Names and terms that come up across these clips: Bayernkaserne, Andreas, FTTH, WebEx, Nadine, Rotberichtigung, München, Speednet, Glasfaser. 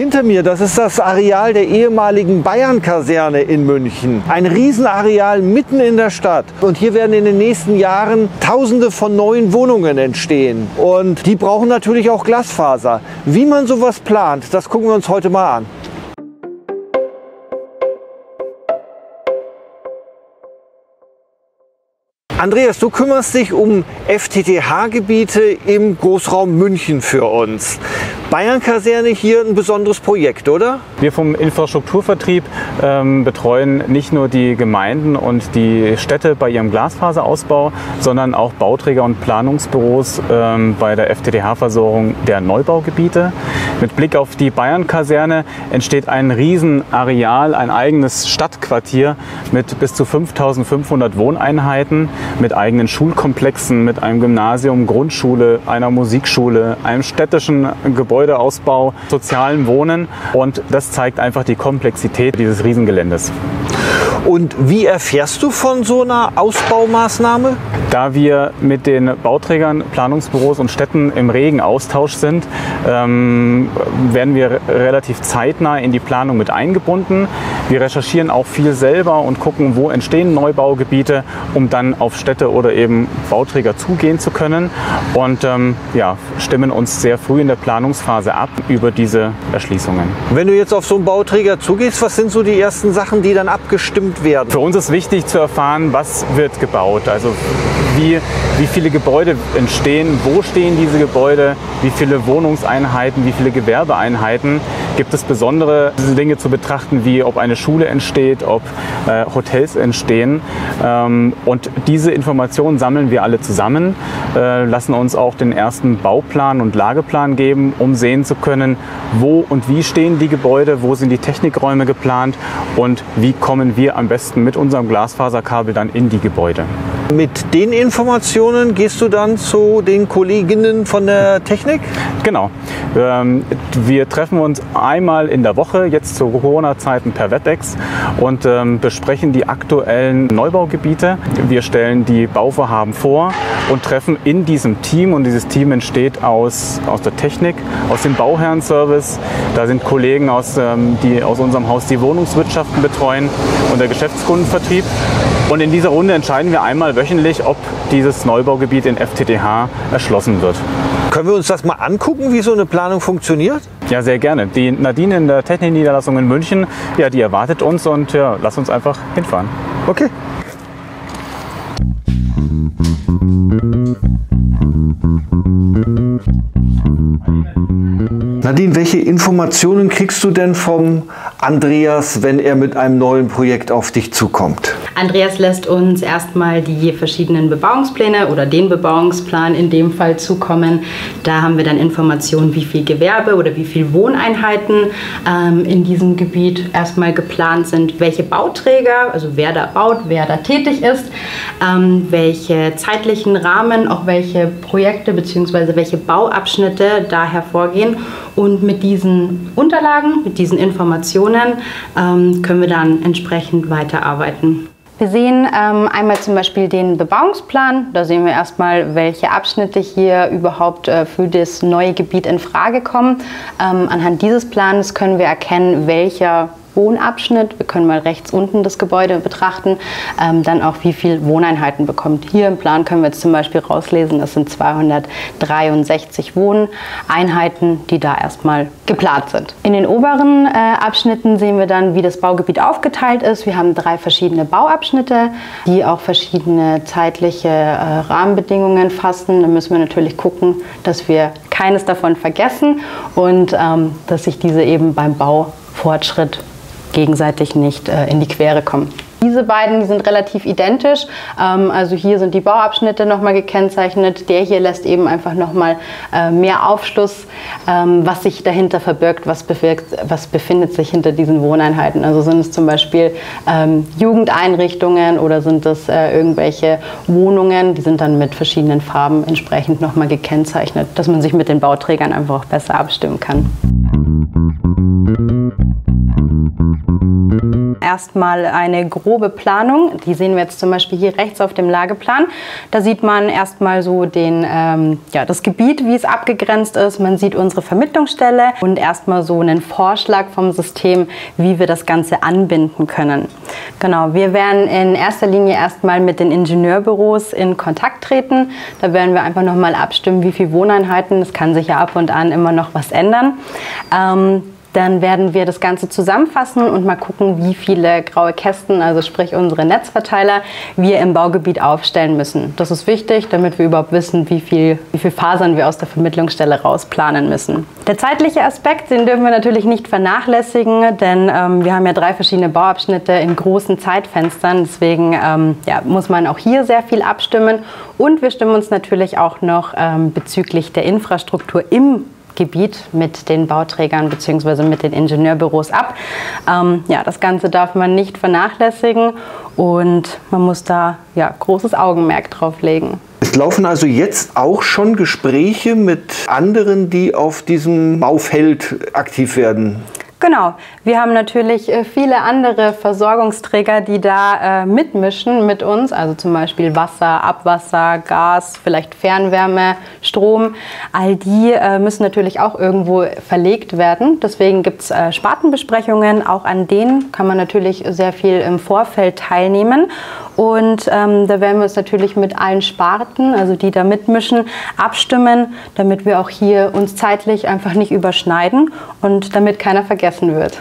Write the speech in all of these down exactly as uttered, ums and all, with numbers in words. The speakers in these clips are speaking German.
Hinter mir, das ist das Areal der ehemaligen Bayernkaserne in München. Ein Riesenareal mitten in der Stadt. Und hier werden in den nächsten Jahren Tausende von neuen Wohnungen entstehen. Und die brauchen natürlich auch Glasfaser. Wie man sowas plant, das gucken wir uns heute mal an. Andreas, du kümmerst dich um F T T H-Gebiete im Großraum München für uns. Bayernkaserne hier ein besonderes Projekt, oder? Wir vom Infrastrukturvertrieb ähm, betreuen nicht nur die Gemeinden und die Städte bei ihrem Glasfaserausbau, sondern auch Bauträger und Planungsbüros ähm, bei der F T T H-Versorgung der Neubaugebiete. Mit Blick auf die Bayernkaserne entsteht ein Riesenareal, ein eigenes Stadtquartier mit bis zu fünftausendfünfhundert Wohneinheiten, mit eigenen Schulkomplexen, mit einem Gymnasium, Grundschule, einer Musikschule, einem städtischen Gebäude, Gebäudeausbau, sozialen Wohnen, und das zeigt einfach die Komplexität dieses Riesengeländes. Und wie erfährst du von so einer Ausbaumaßnahme? Da wir mit den Bauträgern, Planungsbüros und Städten im regen Austausch sind, ähm, werden wir relativ zeitnah in die Planung mit eingebunden. Wir recherchieren auch viel selber und gucken, wo entstehen Neubaugebiete, um dann auf Städte oder eben Bauträger zugehen zu können. Und ähm, ja, stimmen uns sehr früh in der Planungsphase ab über diese Erschließungen. Wenn du jetzt auf so einen Bauträger zugehst, was sind so die ersten Sachen, die dann abgestimmt werden? Für uns ist wichtig zu erfahren, was wird gebaut, also wie, wie viele Gebäude entstehen, wo stehen diese Gebäude, wie viele Wohnungseinheiten, wie viele Gewerbeeinheiten. Gibt es besondere Dinge zu betrachten, wie ob eine Schule entsteht, ob äh, Hotels entstehen. Ähm, und diese Informationen sammeln wir alle zusammen, äh, lassen uns auch den ersten Bauplan und Lageplan geben, um sehen zu können, wo und wie stehen die Gebäude, wo sind die Technikräume geplant und wie kommen wir am besten mit unserem Glasfaserkabel dann in die Gebäude. Mit den Informationen gehst du dann zu den Kolleginnen von der Technik? Genau. Ähm, wir treffen uns einmal in der Woche, jetzt zu Corona-Zeiten per WebEx, und ähm, besprechen die aktuellen Neubaugebiete. Wir stellen die Bauvorhaben vor und treffen in diesem Team, und dieses Team entsteht aus, aus der Technik, aus dem Bauherrenservice. Da sind Kollegen aus, ähm, die aus unserem Haus die Wohnungswirtschaften betreuen, und der Geschäftskundenvertrieb. Und in dieser Runde entscheiden wir einmal wöchentlich, ob dieses Neubaugebiet in F T T H erschlossen wird. Können wir uns das mal angucken, wie so eine Planung funktioniert? Ja, sehr gerne. Die Nadine in der Technikniederlassung in München, ja, die erwartet uns, und ja, lass uns einfach hinfahren. Okay. Nadine, welche Informationen kriegst du denn vom Andreas, wenn er mit einem neuen Projekt auf dich zukommt? Andreas lässt uns erstmal die verschiedenen Bebauungspläne oder den Bebauungsplan in dem Fall zukommen. Da haben wir dann Informationen, wie viel Gewerbe oder wie viel Wohneinheiten ähm, in diesem Gebiet erstmal geplant sind, welche Bauträger, also wer da baut, wer da tätig ist, ähm, welche zeitlichen Rahmen, auch welche Projekte bzw. welche Bauabschnitte da hervorgehen. Und mit diesen Unterlagen, mit diesen Informationen ähm, können wir dann entsprechend weiterarbeiten. Wir sehen ähm, einmal zum Beispiel den Bebauungsplan. Da sehen wir erstmal, welche Abschnitte hier überhaupt äh, für das neue Gebiet in Frage kommen. Ähm, anhand dieses Plans können wir erkennen, welcher Wohnabschnitt, wir können mal rechts unten das Gebäude betrachten, ähm, dann auch wie viel Wohneinheiten bekommt. Hier im Plan können wir jetzt zum Beispiel rauslesen, das sind zweihundertdreiundsechzig Wohneinheiten, die da erstmal geplant sind. In den oberen äh, Abschnitten sehen wir dann, wie das Baugebiet aufgeteilt ist. Wir haben drei verschiedene Bauabschnitte, die auch verschiedene zeitliche äh, Rahmenbedingungen fassen. Da müssen wir natürlich gucken, dass wir keines davon vergessen und ähm, dass sich diese eben beim Baufortschritt gegenseitig nicht äh, in die Quere kommen. Diese beiden die sind relativ identisch, ähm, also hier sind die Bauabschnitte nochmal gekennzeichnet. Der hier lässt eben einfach nochmal äh, mehr Aufschluss, ähm, was sich dahinter verbirgt, was, bewirkt, was befindet sich hinter diesen Wohneinheiten. Also sind es zum Beispiel ähm, Jugendeinrichtungen oder sind es äh, irgendwelche Wohnungen, die sind dann mit verschiedenen Farben entsprechend nochmal gekennzeichnet, dass man sich mit den Bauträgern einfach auch besser abstimmen kann. erstmal eine grobe Planung. Die sehen wir jetzt zum Beispiel hier rechts auf dem Lageplan. Da sieht man erstmal so den, ähm, ja, das Gebiet, wie es abgegrenzt ist. Man sieht unsere Vermittlungsstelle und erstmal so einen Vorschlag vom System, wie wir das Ganze anbinden können. Genau, wir werden in erster Linie erstmal mit den Ingenieurbüros in Kontakt treten. Da werden wir einfach nochmal abstimmen, wie viele Wohneinheiten. Das kann sich ja ab und an immer noch was ändern. Ähm, Dann werden wir das Ganze zusammenfassen und mal gucken, wie viele graue Kästen, also sprich unsere Netzverteiler, wir im Baugebiet aufstellen müssen. Das ist wichtig, damit wir überhaupt wissen, wie viel, wie viel Fasern wir aus der Vermittlungsstelle rausplanen müssen. Der zeitliche Aspekt, den dürfen wir natürlich nicht vernachlässigen, denn ähm, wir haben ja drei verschiedene Bauabschnitte in großen Zeitfenstern. Deswegen ähm, ja, muss man auch hier sehr viel abstimmen. Und wir stimmen uns natürlich auch noch ähm, bezüglich der Infrastruktur im Gebiet mit den Bauträgern bzw. mit den Ingenieurbüros ab. Ähm, ja, das Ganze darf man nicht vernachlässigen und man muss da ja, großes Augenmerk drauf legen. Es laufen also jetzt auch schon Gespräche mit anderen, die auf diesem Baufeld aktiv werden? Genau. Wir haben natürlich viele andere Versorgungsträger, die da äh, mitmischen mit uns, also zum Beispiel Wasser, Abwasser, Gas, vielleicht Fernwärme, Strom. All die äh, müssen natürlich auch irgendwo verlegt werden. Deswegen gibt es äh, Spartenbesprechungen. Auch an denen kann man natürlich sehr viel im Vorfeld teilnehmen. Und ähm, da werden wir uns natürlich mit allen Sparten, also die da mitmischen, abstimmen, damit wir auch hier uns zeitlich einfach nicht überschneiden und damit keiner vergessen wird.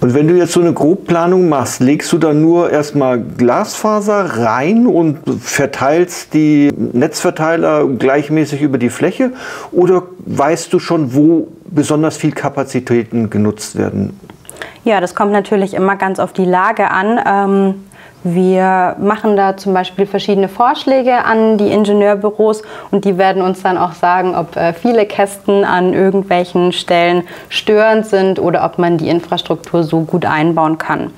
Und wenn du jetzt so eine Grobplanung machst, legst du dann nur erstmal Glasfaser rein und verteilst die Netzverteiler gleichmäßig über die Fläche? Oder weißt du schon, wo besonders viel Kapazitäten genutzt werden? Ja, das kommt natürlich immer ganz auf die Lage an. Ähm Wir machen da zum Beispiel verschiedene Vorschläge an die Ingenieurbüros und die werden uns dann auch sagen, ob viele Kästen an irgendwelchen Stellen störend sind oder ob man die Infrastruktur so gut einbauen kann.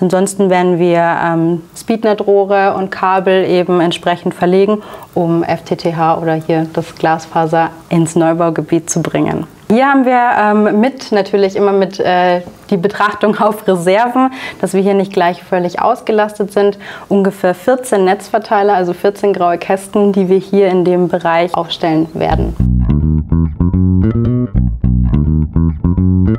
Ansonsten werden wir ähm, Speednet-Rohre und Kabel eben entsprechend verlegen, um F T T H oder hier das Glasfaser ins Neubaugebiet zu bringen. Hier haben wir ähm, mit natürlich immer mit äh, die Betrachtung auf Reserven, dass wir hier nicht gleich völlig ausgelastet sind. Ungefähr vierzehn Netzverteiler, also vierzehn graue Kästen, die wir hier in dem Bereich aufstellen werden.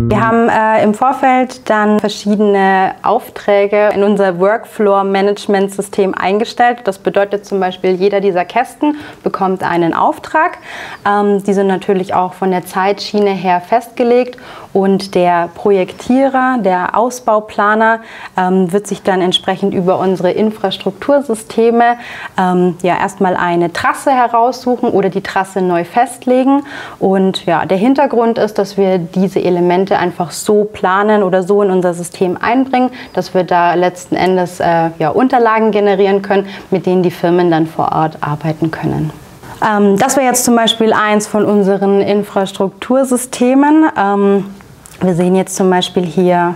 Wir haben äh, im Vorfeld dann verschiedene Aufträge in unser Workflow-Management-System eingestellt. Das bedeutet zum Beispiel, jeder dieser Kästen bekommt einen Auftrag. Ähm, die sind natürlich auch von der Zeitschiene her festgelegt und der Projektierer, der Ausbauplaner ähm, wird sich dann entsprechend über unsere Infrastruktursysteme ähm, ja, erstmal eine Trasse heraussuchen oder die Trasse neu festlegen. Und ja, der Hintergrund ist, dass wir diese Elemente einfach so planen oder so in unser System einbringen, dass wir da letzten Endes äh, ja, Unterlagen generieren können, mit denen die Firmen dann vor Ort arbeiten können. Ähm, das wäre jetzt zum Beispiel eins von unseren Infrastruktursystemen. Ähm, wir sehen jetzt zum Beispiel hier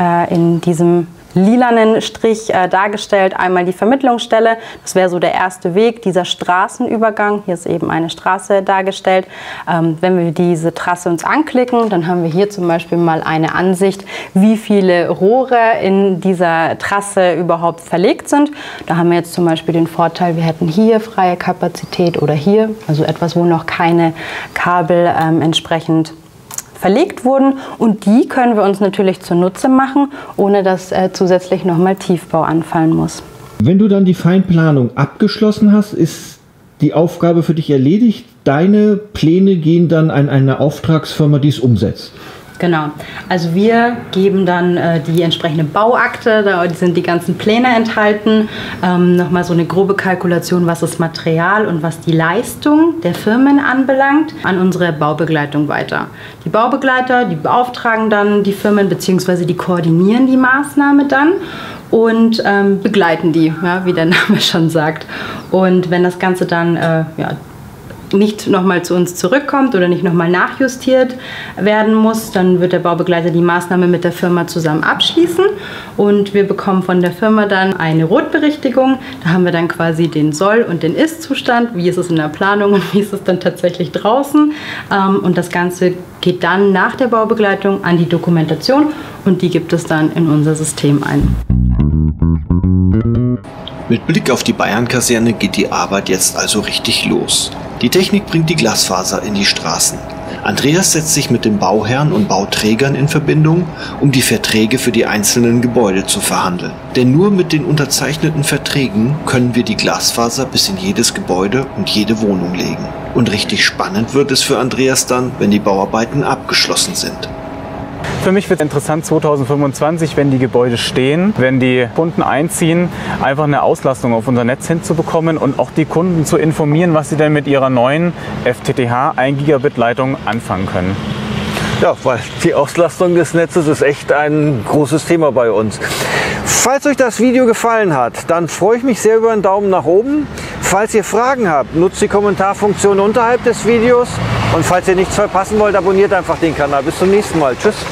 äh, in diesem lilanen Strich äh, dargestellt, einmal die Vermittlungsstelle, das wäre so der erste Weg, dieser Straßenübergang, hier ist eben eine Straße dargestellt. Ähm, wenn wir diese Trasse uns anklicken, dann haben wir hier zum Beispiel mal eine Ansicht, wie viele Rohre in dieser Trasse überhaupt verlegt sind. Da haben wir jetzt zum Beispiel den Vorteil, wir hätten hier freie Kapazität oder hier, also etwas, wo noch keine Kabel ähm, entsprechend verlegt wurden und die können wir uns natürlich zunutze machen, ohne dass äh, zusätzlich nochmal Tiefbau anfallen muss. Wenn du dann die Feinplanung abgeschlossen hast, ist die Aufgabe für dich erledigt. Deine Pläne gehen dann an eine Auftragsfirma, die es umsetzt. Genau. Also wir geben dann äh, die entsprechende Bauakte, da sind die ganzen Pläne enthalten, ähm, nochmal so eine grobe Kalkulation, was das Material und was die Leistung der Firmen anbelangt, an unsere Baubegleitung weiter. Die Baubegleiter, die beauftragen dann die Firmen bzw. die koordinieren die Maßnahme dann und ähm, begleiten die, ja, wie der Name schon sagt. Und wenn das Ganze dann äh, ja, nicht nochmal zu uns zurückkommt oder nicht nochmal nachjustiert werden muss, dann wird der Baubegleiter die Maßnahme mit der Firma zusammen abschließen und wir bekommen von der Firma dann eine Rotberichtigung. Da haben wir dann quasi den Soll- und den Ist-Zustand, wie ist es in der Planung und wie ist es dann tatsächlich draußen. Und das Ganze geht dann nach der Baubegleitung an die Dokumentation und die gibt es dann in unser System ein. Mit Blick auf die Bayernkaserne geht die Arbeit jetzt also richtig los. Die Technik bringt die Glasfaser in die Straßen. Andreas setzt sich mit den Bauherren und Bauträgern in Verbindung, um die Verträge für die einzelnen Gebäude zu verhandeln. Denn nur mit den unterzeichneten Verträgen können wir die Glasfaser bis in jedes Gebäude und jede Wohnung legen. Und richtig spannend wird es für Andreas dann, wenn die Bauarbeiten abgeschlossen sind. Für mich wird es interessant zweitausendfünfundzwanzig, wenn die Gebäude stehen, wenn die Kunden einziehen, einfach eine Auslastung auf unser Netz hinzubekommen und auch die Kunden zu informieren, was sie denn mit ihrer neuen F T T H ein Gigabit Leitung anfangen können. Ja, weil die Auslastung des Netzes ist echt ein großes Thema bei uns. Falls euch das Video gefallen hat, dann freue ich mich sehr über einen Daumen nach oben. Falls ihr Fragen habt, nutzt die Kommentarfunktion unterhalb des Videos. Und falls ihr nichts verpassen wollt, abonniert einfach den Kanal. Bis zum nächsten Mal. Tschüss.